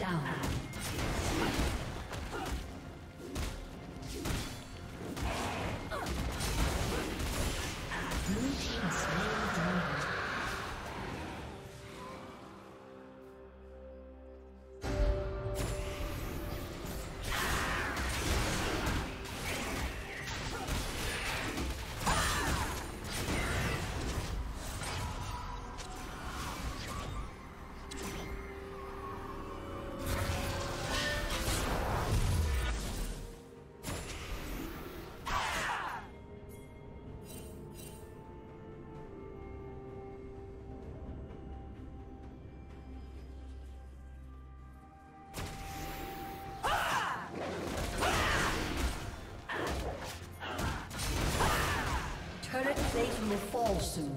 down. Will fall soon.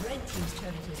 Red team's turret has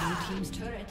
Blue team's turret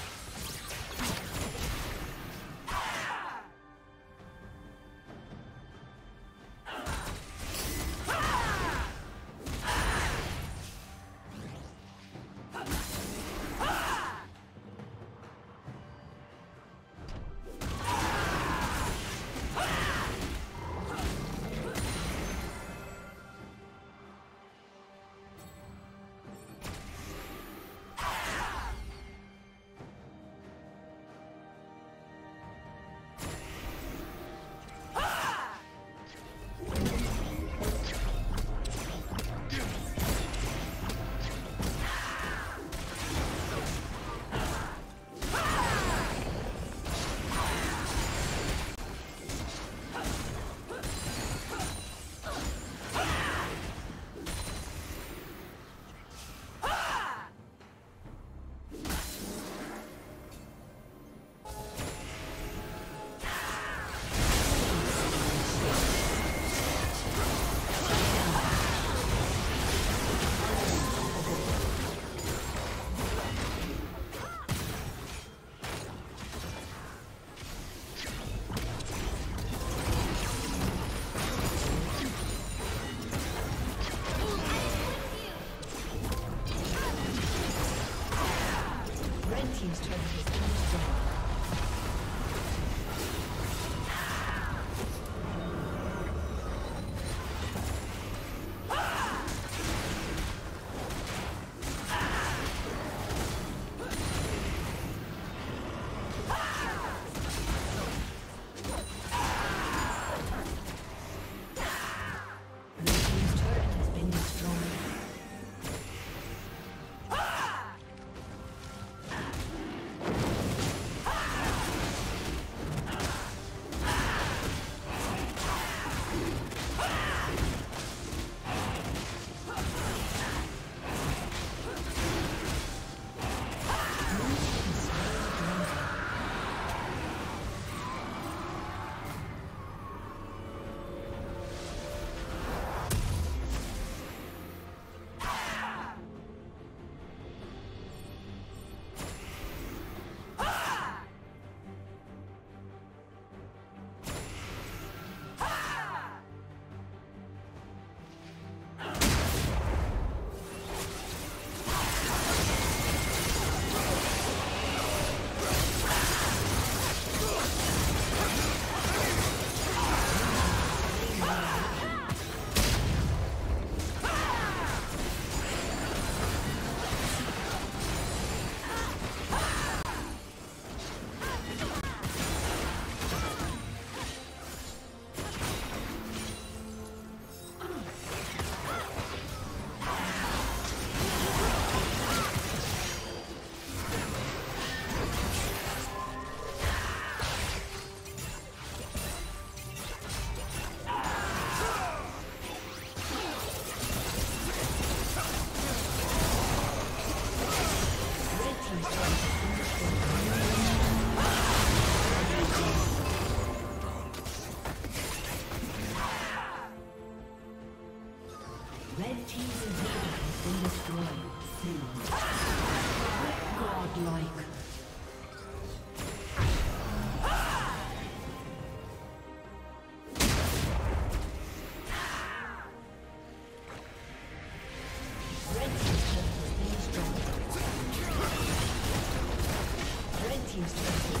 Red team's inhibitor has been destroyed. Godlike. Red team's turret.